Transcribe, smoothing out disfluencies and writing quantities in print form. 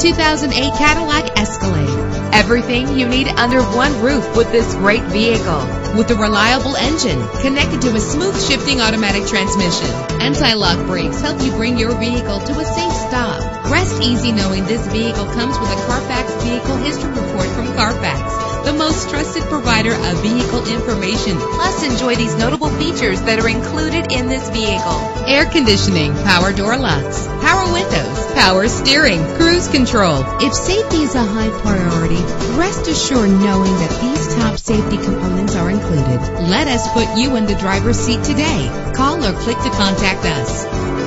2008 Cadillac Escalade. Everything you need under one roof with this great vehicle. With a reliable engine connected to a smooth shifting automatic transmission, anti-lock brakes help you bring your vehicle to a safe stop. Rest easy knowing this vehicle comes with a Carfax Vehicle History Report from Carfax, the most trusted provider of vehicle information. Plus, enjoy these notable features that are included in this vehicle: air conditioning, power door locks, power windows, power steering, cruise control. If safety is a high priority, rest assured knowing that these top safety components are included. Let us put you in the driver's seat today. Call or click to contact us.